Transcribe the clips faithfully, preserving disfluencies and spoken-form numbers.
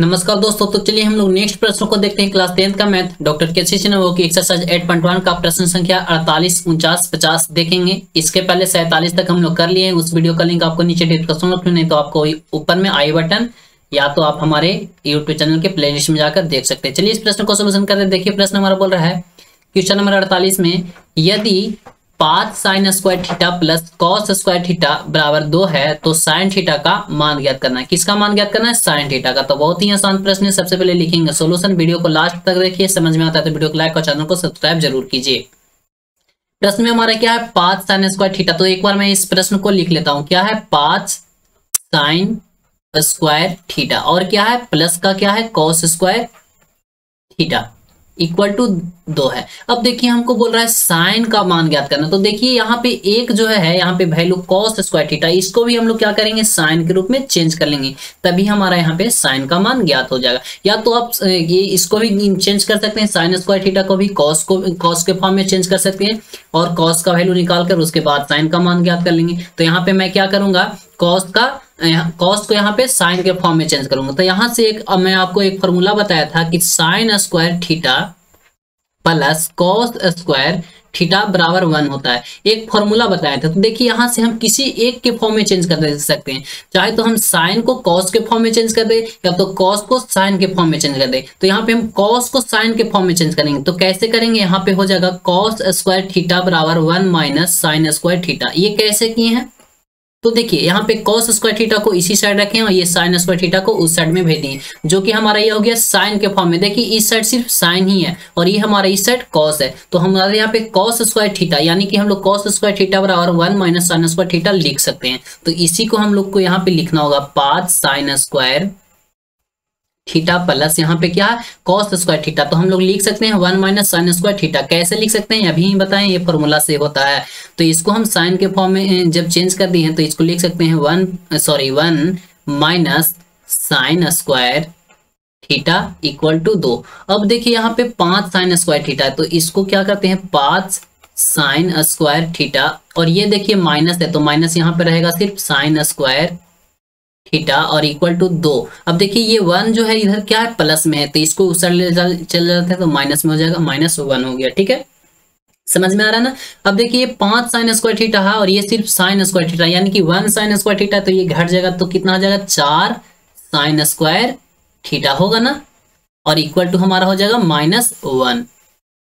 नमस्कार दोस्तों, तो चलिए हम लोग नेक्स्ट प्रश्न को देखते हैं। क्लास टेंथ का math doctor K C Sinha की एक्सरसाइज आठ पॉइंट एक का प्रश्न संख्या अड़तालीस उनचास पचास देखेंगे। इसके पहले सैंतालीस तक हम लोग कर लिए हैं, उस वीडियो का लिंक आपको नीचे डिस्क्रिप्शन में, नहीं तो आपको ऊपर में आई बटन या तो आप हमारे यूट्यूब चैनल के प्ले लिस्ट में जाकर देख सकते हैं। चलिए इस प्रश्न को सोल्यूशन कर रहे हैं। देखिए प्रश्न हमारा बोल रहा है क्वेश्चन नंबर अड़तालीस में, यदि पाँच sine square theta plus cos square theta बराबर दो है तो साइन थीटा का मान ज्ञात करना है। किसका मान ज्ञात करना है? साइन थीटा का। तो बहुत ही आसान प्रश्न है। सबसे पहले लिखेंगे सोल्यूशन, वीडियो को लास्ट तक देखिए। समझ में आता है तो वीडियो को लाइक और चैनल को सब्सक्राइब जरूर कीजिए। प्रश्न में हमारा क्या है? पाँच साइन स्क्वायर थीटा। तो एक बार मैं इस प्रश्न को लिख लेता हूँ। क्या है? पाँच साइन स्क्वायर थीटा और क्या है? प्लस का क्या है? Cos square theta equal to दो है। अब देखिए हमको बोल रहा है साइन का मान ज्ञात करना। तो देखिए यहाँ पे एक जो है यहाँ पे वैल्यू कॉस स्क्वायर थीटा, इसको भी हम लोग क्या करेंगे? साइन के रूप में चेंज कर लेंगे, तभी हमारा यहाँ पे साइन का मान ज्ञात हो जाएगा। या तो आप ये इसको भी चेंज कर सकते हैं, साइन स्क्वायर थीटा को भी कॉस को कॉस के फॉर्म में चेंज कर सकते हैं और कॉस का वैल्यू निकाल कर उसके बाद साइन का मान ज्ञात कर लेंगे। तो यहाँ पे मैं क्या करूंगा? कॉस का कॉस को यहाँ पे साइन के फॉर्म में चेंज करूंगा। तो यहाँ से एक मैं आपको एक फॉर्मूला बताया था कि sine square theta plus cos square theta बराबर वन होता है, एक फॉर्मूला बताया था। तो देखिए यहाँ से हम किसी एक के फॉर्म में चेंज कर दे सकते हैं, चाहे तो हम साइन को कॉस के फॉर्म में चेंज कर दे या तो कॉस को साइन के फॉर्म में चेंज कर दे। तो यहाँ पे हम कॉस को साइन के फॉर्म में चेंज करेंगे। तो कैसे करेंगे? यहाँ पे हो जाएगा कॉस स्क्वायर थीटा बराबर one minus sine square theta. ये कैसे किए हैं? तो देखिए यहाँ पे कॉस स्क्वायर थीटा को इसी साइड रखें और ये साइन स्क्वायर थीटा को उस साइड में भेज दिए, जो कि हमारा ये हो गया साइन के फॉर्म में। देखिए इस साइड सिर्फ साइन ही है और ये हमारा इस साइड कॉस है। तो हमारे यहाँ पे कॉस स्क्वायर थीटा यानी कि हम लोग कॉस स्क्वायर थीटा बराबर one minus sine square theta लिख सकते हैं। तो इसी को हम लोग को यहाँ पे लिखना होगा, पाँच साइन स्क्वायर थीटा प्लस यहाँ पे क्या है? Cos square theta. तो हम लोग लिख सकते हैं one minus sine square theta. कैसे लिख सकते हैं अभी ही बताएं, ये फॉर्मूला से होता है। तो इसको हम साइन के फॉर्म में जब चेंज कर दिए हैं तो इसको लिख सकते हैं one sorry one minus sine square theta equal to दो। अब देखिए यहाँ पे पाँच साइन स्क्वायर थीटा है, तो इसको क्या करते हैं? पाँच साइन स्क्वायर थीटा और ये देखिए माइनस है तो माइनस यहाँ पे रहेगा सिर्फ साइन स्क्वायर थीटा और इक्वल टू दो। अब देखिए ये वन जो है इधर क्या है? प्लस में है, तो इसको उस साइड ले चल जाता है तो माइनस में हो जाएगा, माइनस वन हो गया। ठीक है, समझ में आ रहा है ना? अब देखिए ये पाँच साइन स्क्वायर थीटा है और ये सिर्फ साइन स्क्वायर थीटा यानी कि वन साइन स्क्वायर थीटा, तो ये घट जाएगा तो कितना हो जाएगा? चार साइन स्क्वायर थीटा होगा ना, और इक्वल टू हमारा हो जाएगा माइनस वन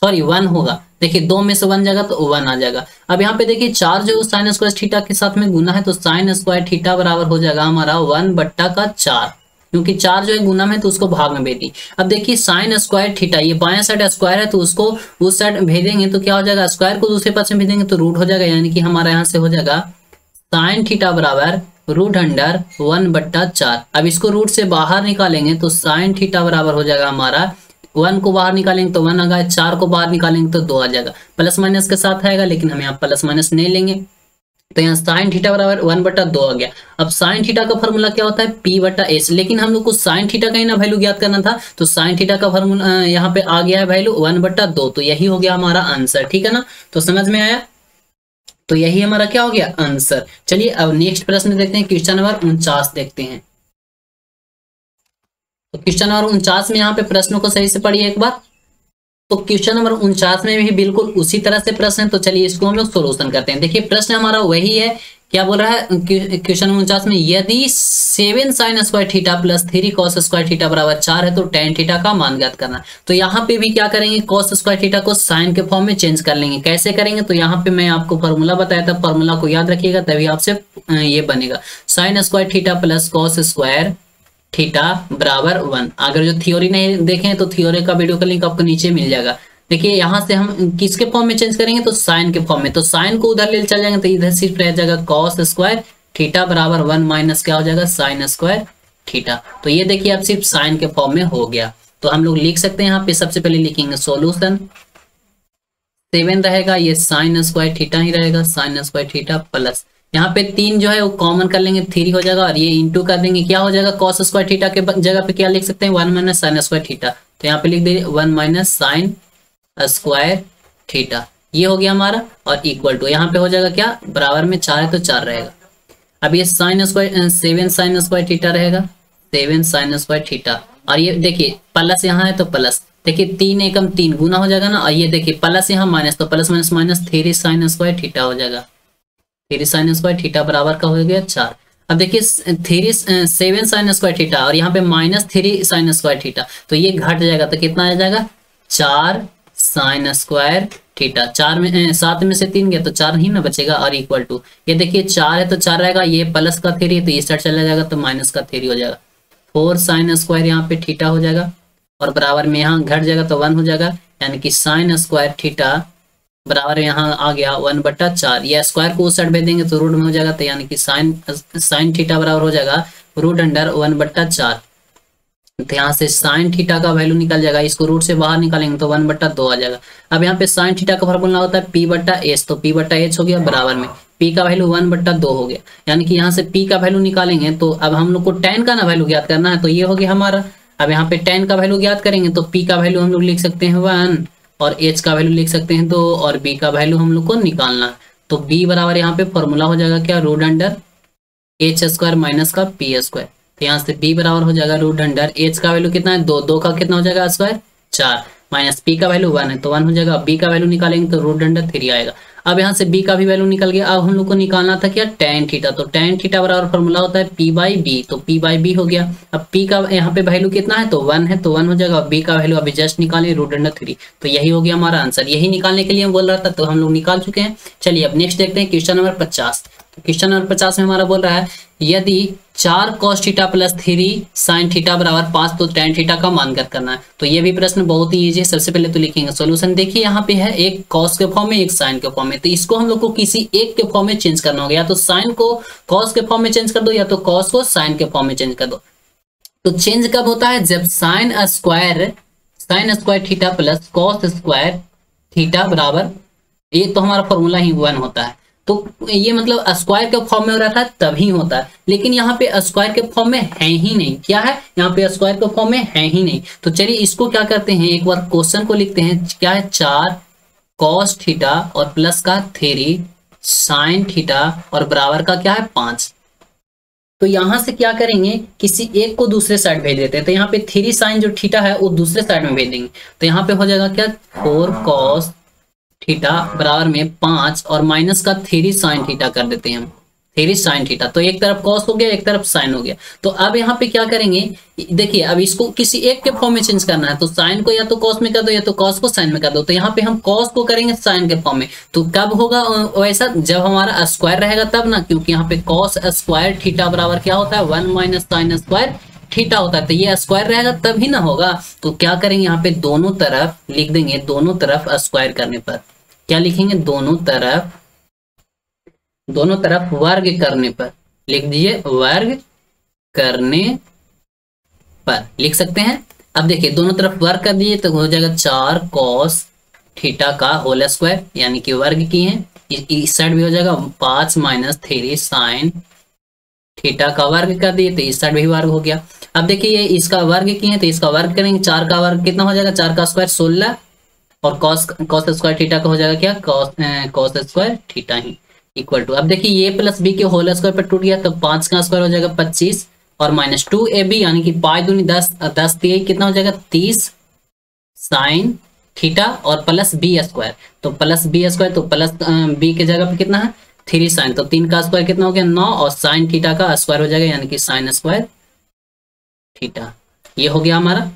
सॉरी वन होगा। देखिए दो में से वन जाएगा तो वन आ जाएगा। अब यहाँ पे देखिए चार जो साइन स्क्वायर थीटा के साथ में गुना है तो साइन स्क्वायर थीटा बराबर हो जाएगा हमारा वन बट्टा का चार, क्योंकि चार जो है गुना में तो उसको भाग में भेज दी। अब देखिए साइन स्क्वायर थीटा ये बाया साइड स्क्वायर है तो उसको उस साइड भेजेंगे तो क्या हो जाएगा? स्क्वायर को दूसरे पास में भेजेंगे तो रूट हो जाएगा, यानी कि हमारा यहाँ से हो जाएगा साइन थीटा बराबर रूट अंडर वन बट्टा चार। अब इसको रूट से बाहर निकालेंगे तो साइन थीटा बराबर हो जाएगा हमारा, वन को बाहर निकालेंगे तो वन आ गया, चार को बाहर निकालेंगे तो दो आ जाएगा, प्लस माइनस के साथ आएगा लेकिन हम यहाँ प्लस माइनस नहीं लेंगे। तो यहाँ साइन थीटा बराबर वन बटा दो आ गया। अब साइन थीटा का फॉर्मूला क्या होता है? पी बटा एस, लेकिन हम लोग को साइन थीटा का ही ना वैल्यू ज्ञात करना था, तो साइन थीटा का फॉर्मूला यहाँ पे आ गया है वैल्यू वन बटा दो। तो यही हो गया हमारा आंसर। ठीक है ना? तो समझ में आया? तो यही हमारा क्या हो गया? आंसर। चलिए अब नेक्स्ट प्रश्न देखते हैं, क्वेश्चन नंबर उनचास देखते हैं। तो क्वेश्चन नंबर उनचास में यहाँ पे प्रश्नों को सही से पढ़िए एक बार। तो क्वेश्चन नंबर उनचास में भी बिल्कुल उसी तरह से प्रश्न है, तो चलिए इसको हम लोग सोल्यूशन करते हैं। देखिए प्रश्न हमारा वही है, क्या बोल रहा है? क्वेश्चन नंबर उनचास में, यदि seven sine square theta plus three cos square theta बराबर चार है तो टेन थीटा का मान ज्ञात करना। तो यहाँ पे भी क्या करेंगे? कॉस स्क्वायर थीटा को साइन के फॉर्म में चेंज कर लेंगे। कैसे करेंगे? तो यहाँ पे मैं आपको फॉर्मूला बताया था, फॉर्मूला को याद रखिएगा तभी आपसे ये बनेगा sine square theta plus cos square theta बराबर वन। अगर जो थ्योरी नहीं देखें तो थ्योरी का वीडियो का लिंक आपको नीचे मिल जाएगा। देखिए यहाँ से हम किसके फॉर्म में चेंज करेंगे? तो साइन के फॉर्म में। तो साइन को उधर ले चल जाएंगे तो इधर सिर्फ रह जाएगा कॉस स्क्वायर थीटा बराबर वन माइनस क्या हो जाएगा? Sine square theta. तो ये देखिए अब सिर्फ साइन के फॉर्म में हो गया। तो हम लोग लिख सकते हैं यहाँ पे, सबसे पहले लिखेंगे सोल्यूशन, सेवन रहेगा ये साइन स्क्वायर थीटा ही रहेगा, साइन स्क्वायर थीटा प्लस यहाँ पे तीन जो है वो कॉमन कर लेंगे, थ्री हो जाएगा और ये इंटू कर देंगे, क्या हो जाएगा? कॉस स्क्वायर थीटा के जगह पे क्या लिख सकते हैं? One minus sine square theta. तो यहाँ पे लिख दे one minus sine square theta, ये हो गया हमारा, और इक्वल टू यहाँ पे हो जाएगा क्या? बराबर में चार है तो चार रहेगा। अब ये sine square seven sine square theta रहेगा, सेवन साइन स्क्वायर थीटा। और ये देखिए प्लस यहाँ है तो प्लस, देखिए तीन एकम तीन गुना हो जाएगा ना, और ये देखिए प्लस यहाँ माइनस तो plus minus minus three sine square theta हो जाएगा। थ्री साइन स्क्वायर थीटा बराबर का हो गया चार। अब देखिए three seven sine square theta और यहाँ पे minus three sine square theta, तो ये घट जाएगा तो कितना आ जाएगा चार साइन स्क्वायर थीटा। चार में सात में से तीन गया तो चार ही ना बचेगा। और इक्वल टू ये देखिए चार है तो चार रहेगा, ये प्लस का थ्री है तो ये साइड चला जाएगा तो माइनस का थ्री हो जाएगा। फोर साइन स्क्वायर यहाँ पे थीटा हो जाएगा और बराबर में यहाँ घट जाएगा तो वन हो जाएगा, यानी कि साइन स्क्वायर थीटा बराबर यहाँ आ गया वन बट्टा चार। यह स्क्वायर को उस साइड भेज देंगे तो रूट में हो जाएगा, तो यानी कि साइन साइन थीटा बराबर हो जाएगा रूट अंडर वन बट्टा चार। तो यहाँ से साइन थीटा का वैल्यू निकल जाएगा, इसको रूट से बाहर निकालेंगे तो वन बट्टा दो आ जाएगा। अब यहाँ पे साइन थीटा का फॉर्मूला होता है पी बट्टा एच, तो पी बट्टा एच हो गया बराबर में पी का वैल्यू वन बट्टा दो हो गया, यानी कि यहाँ से पी का वैल्यू निकालेंगे। तो अब हम लोग को टेन का ना वैल्यू ज्ञात करना है, तो ये हो गया हमारा। अब यहाँ पे टेन का वैल्यू ज्ञात करेंगे तो पी का वैल्यू हम लोग लिख सकते हैं वन और एच का वैल्यू लिख सकते हैं दो और बी का वैल्यू हम लोग को निकालना है। तो बी बराबर यहाँ पे फॉर्मूला हो जाएगा क्या, root under H square minus का पी स्क्वायर। तो यहाँ से बी बराबर हो जाएगा रूट अंडर एच का वैल्यू कितना है दो, दो का कितना हो जाएगा स्क्वायर चार, माइनस पी का वैल्यू वन है तो वन हो जाएगा। बी का वैल्यू निकालेंगे तो रूट अंडर थ्री आएगा। अब यहाँ से बी का भी वैल्यू निकल गया। अब हम लोग को निकालना था क्या टेन थीटा, तो टेन थीटा बराबर फॉर्मूला होता है पी बाई बी, तो पी बाई बी हो गया। अब पी का यहाँ पे वैल्यू कितना है तो वन है तो वन हो जाएगा। बी का वैल्यू अभी जस्ट निकाले रूट अंडर थ्री, तो यही हो गया हमारा आंसर। यही निकालने के लिए हम बोल रहा था, तो हम लोग निकाल चुके हैं। चलिए अब नेक्स्ट देखते हैं क्वेश्चन नंबर पचास। क्वेश्चन नंबर पचास में हमारा बोल रहा है यदि चार cos theta plus three sine theta बराबर पांच, तो टेन थीटा का मान ज्ञात करना है। तो ये भी प्रश्न बहुत ही ईजी है। सबसे पहले तो लिखेंगे सोल्यूशन। देखिए यहाँ पे है एक कॉस के फॉर्म में एक साइन के फॉर्म में, तो इसको हम लोग को किसी एक के फॉर्म में चेंज करना होगा। या तो साइन को कॉस के फॉर्म में चेंज कर दो या तो कॉस को साइन के फॉर्म में चेंज कर दो। तो चेंज कब होता है, जब sine square sine square theta plus cos square theta बराबर, ये तो हमारा फॉर्मूला ही वन होता है, तो ये मतलब स्क्वायर के फॉर्म में हो रहा था तभी होता है। लेकिन यहाँ पे स्क्वायर के फॉर्म में है ही नहीं। क्या है यहाँ पे स्क्वायर के फॉर्म में है ही नहीं। तो चलिए इसको क्या करते हैं, एक बार क्वेश्चन को लिखते हैं। क्या है चार कॉस थीटा और प्लस का थ्री साइन थीटा और बराबर का क्या है पांच। तो यहाँ से क्या करेंगे, किसी एक को दूसरे साइड भेज देते हैं। तो यहाँ पे थ्री साइन जो थीटा है वो दूसरे साइड में भेज देंगे, तो यहाँ पे हो जाएगा क्या फोर कॉस थीटा बराबर में पांच और माइनस का थ्री साइन थीटा कर देते हैं हम, थ्री साइन थीटा। तो एक तरफ कॉस हो गया एक तरफ साइन हो गया। तो अब यहाँ पे क्या करेंगे, देखिए अब इसको किसी एक के फॉर्म में चेंज करना है, तो साइन को या तो कॉस में कर दो या तो कॉस को साइन में कर दो। तो यहाँ पे हम कॉस को करेंगे साइन के फॉर्म में। तो कब होगा वैसा, जब हमारा स्क्वायर रहेगा तब ना, क्योंकि यहाँ पे कॉस स्क्वायर थीटा बराबर क्या होता है one minus sine square theta होता है, तो ये स्क्वायर रहेगा तभी ना होगा। तो क्या करेंगे यहाँ पे दोनों तरफ लिख देंगे, दोनों तरफ स्क्वायर करने पर क्या लिखेंगे, दोनों तरफ दोनों तरफ वर्ग करने पर लिख दीजिए, वर्ग करने पर लिख सकते हैं। अब देखिए दोनों तरफ वर्ग कर दीजिए तो हो जाएगा चार कॉस थीटा का होल स्क्वायर, यानी कि वर्ग की है। इस साइड भी हो जाएगा पांच माइनस थ्री साइन थीटा का वर्ग कर दिए तो इस साइड भी वर्ग हो गया। अब देखिए ये इसका वर्ग किए तो इसका वर्ग करेंगे, चार का वर्ग कितना हो जाएगा चार का स्क्वायर सोलह और कॉस कॉस स्क्वायर थीटा का हो जाएगा क्या कॉस कॉस स्क्वायर थीटा ही इक्वल टू। अब देखिए ये प्लस बी के होल स्क्वायर पर टूट गया तो पांच का स्क्वायर हो जाएगा पच्चीस और माइनस टू ए बी, यानी कि पाँच दूनी दस, दस तीन कितना हो जाएगा तीस साइन थीटा और प्लस बी स्क्वायर, तो प्लस बी स्क्वायर तो प्लस बी के जगह पे कितना है थ्री साइन, तो तीन का स्क्वायर कितना हो गया नौ और साइन थीटा का स्क्वायर हो जाएगा, यानी कि साइन स्क्वायर थीटा। ये हो गया हमारा।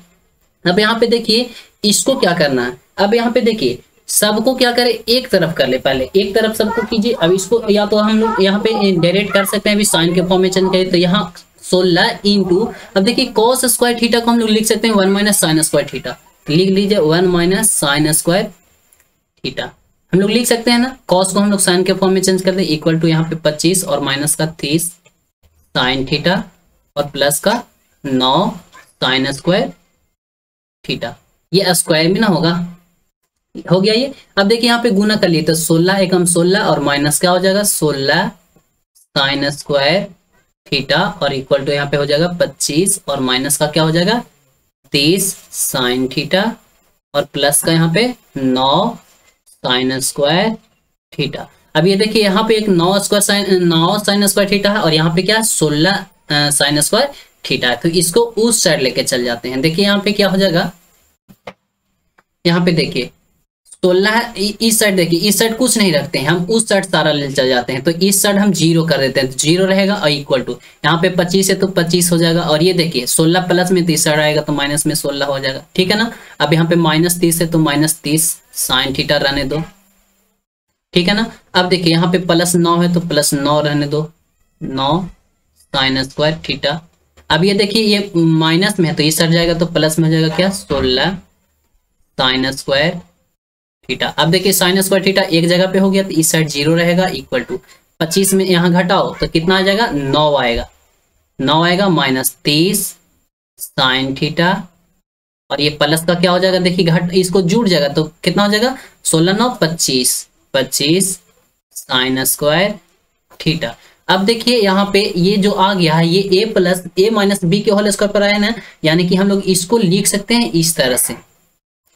अब यहाँ पे देखिए इसको क्या करना है, अब यहाँ पे देखिए सबको क्या करें एक तरफ कर ले, पहले एक तरफ सबको कीजिए। अब इसको या तो हम लोग यहाँ पे डायरेक्ट कर सकते हैं, अभी साइन के फॉर्म में चेंज करें तो यहाँ सोलह इंटू, अब देखिए कॉस स्क्वायर थीटा को हम लोग लिख सकते हैं one minus sine square theta, लिख लीजिए one minus sine square theta हम लोग लिख सकते हैं ना। कॉस को हम लोग साइन के फॉर्म में चेंज कर दें इक्वल टू यहाँ पे पच्चीस और माइनस का तीस साइन थीटा और प्लस का नौ साइन स्क्वायर थीटा, ये स्क्वायर में ना होगा, हो गया ये। अब देखिए यहाँ पे गुना कर लिए तो सोलह एकम सोलह और माइनस क्या हो जाएगा सोलह साइन स्क्वायर थीटा और इक्वल टू यहाँ पे हो जाएगा पच्चीस और माइनस का क्या हो जाएगा तीस साइन थीटा और प्लस का यहाँ पे नौ साइन स्क्वायर थीटा। अब ये देखिए यहाँ पे एक नौ स्क्वायर साइन नौ साइन स्क्वायर थीटा है और यहाँ पे क्या सोलह साइन स्क्वायर थीटा, तो इसको उस साइड लेके चल जाते हैं। देखिए यहाँ पे क्या हो जाएगा, यहाँ पे देखिए सोलह, इस साइड देखिए, इस साइड कुछ नहीं रखते हैं हम, उस साइड सारा ले चल जाते हैं, तो इस साइड हम जीरो कर देते हैं, तो जीरो रहेगा और इक्वल टू यहाँ पे पच्चीस है तो पच्चीस हो जाएगा, और ये देखिए सोलह प्लस में तो इस साइड आएगा तो माइनस में सोलह हो जाएगा, ठीक है ना। अब यहाँ पे माइनस तीस है तो माइनस तीस साइन थीटा रहने दो, ठीक है ना। अब देखिए यहाँ पे प्लस नौ है तो प्लस नौ रहने दो, नौ साइन स्क्वायर थीटा। अब ये देखिए ये माइनस में है तो इस साइड जाएगा तो प्लस में हो जाएगा क्या, सोलह साइन स्क्वायर थीटा। अब देखिए साइन स्क्वायर थीटा एक जगह पे हो गया तो इस साइड जीरो रहेगा इक्वल टू पच्चीस में यहाँ घटाओ तो कितना आ जाएगा, नौ आएगा, नौ आएगा माइनस तीस साइन थीटा, और ये प्लस का क्या हो जाएगा, देखिए घट इसको जुड़ जाएगा तो कितना हो जाएगा, सोलह नौ पच्चीस, पच्चीस साइन स्क्वायर थीटा। अब देखिए यहाँ पे ये जो आ गया है ये a plus A minus B के होल स्क्वायर पर आया ना, यानी कि हम लोग इसको लिख सकते हैं इस तरह से,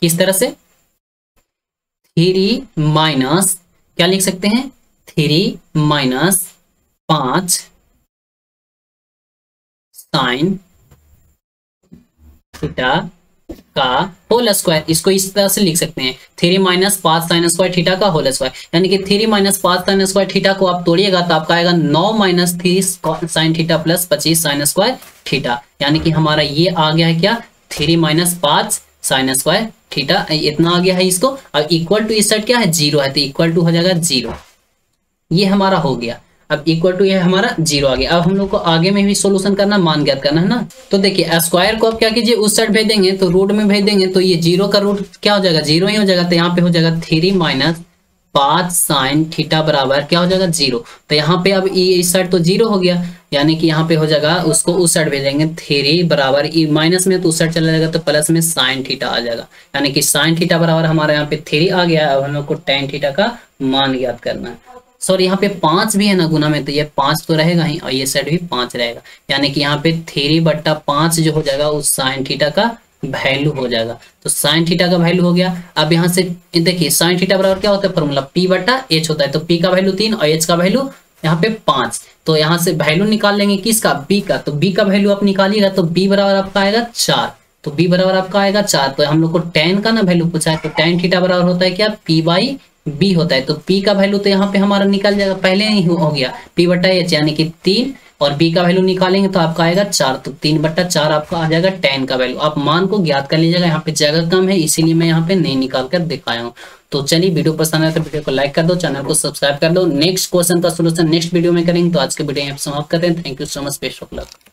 किस तरह से, थ्री माइनस क्या लिख सकते हैं, थ्री माइनस पांच साइन थीटा का होल स्क्वायर, इसको इस तरह से लिख सकते हैं, थ्री माइनस पांच साइन स्क्वायर थीटा का होल स्क्वायर, यानी कि थ्री माइनस पांच साइन स्क्वायर थीटा को आप तोड़िएगा तो आपका आएगा नौ minus three sine theta plus पच्चीस साइन स्क्वायर थीटा, यानी कि हमारा ये आ गया है क्या, थ्री माइनस पांच साइन स्क्वायर थीटा, इतना आ गया है इसको, और इक्वल टू इस साइड क्या है, जीरो है तो इक्वल टू हो जाएगा जीरो, ये हमारा हो गया। अब इक्वल टू ये हमारा जीरो आ गया। अब हम लोग को आगे में भी सॉल्यूशन करना, मान ज्ञात करना है ना, तो देखिए स्क्वायर को आप क्या कीजिए, उस साइड भेज देंगे तो रूट में भेज देंगे, तो ये जीरो का रूट क्या हो जाएगा, जीरो ही हो जाएगा, तो यहाँ पे हो जाएगा थ्री माइनस पांच साइन थीटा बराबर क्या हो जाएगा, जीरो। तो यहाँ पे अब इस साइड तो जीरो हो गया, यानी कि यहाँ पे हो जाएगा, उसको उस साइड भेजेंगे थ्री बराबर माइनस में तो उस साइड चला जाएगा तो प्लस में साइन थीटा आ जाएगा, यानी कि साइन थीटा बराबर हमारे यहाँ पे थ्री आ गया। अब हम लोग को टेन थीटा का मान ज्ञात करना है, सॉरी यहाँ पे पांच भी है ना गुना में, तो ये पांच तो रहेगा ही और ये साइड भी पांच रहेगा, यानी कि यहाँ पे थ्री बट्टा पांच जो हो जाएगा उस साइन थीटा का वैल्यू हो जाएगा, तो साइन थीटा का वैल्यू हो गया। अब यहाँ से देखिए साइन थीटा बराबर क्या होता है, फॉर्मूला पी बट्टा एच होता है, तो पी का वैल्यू तीन और एच का वैल्यू यहाँ पे पांच, तो यहाँ से वैल्यू निकाल लेंगे किसका, बी का, तो बी का वैल्यू आप निकालिएगा तो बी बराबर आपका आएगा चार, तो बी बराबर आपका आएगा चार। तो हम लोग को टेन का ना वैल्यू पूछा है, तो टेन थीटा बराबर होता है क्या, पी बाई बी होता है, तो पी का वैल्यू तो यहाँ पे हमारा निकल जाएगा, पहले ही हो गया पी बट्टा एच यानी कि तीन, और बी का वैल्यू निकालेंगे तो आपका आएगा चार, तो तीन बट्टा चार आपका आ जाएगा टेन का वैल्यू। आप मान को ज्ञात कर लीजिएगा, यहाँ पे जगह कम है इसीलिए मैं यहाँ पे नहीं निकाल कर दिखाया हूँ। तो चलिए वीडियो पसंद आए तो वीडियो को लाइक कर दो, चैनल को सब्सक्राइब कर दो, नेक्स्ट क्वेश्चन का सोल्यूशन नेक्स्ट वीडियो में करेंगे। तो आज के वीडियो में आप समाप्त करते हैं, thank you so much, best of luck.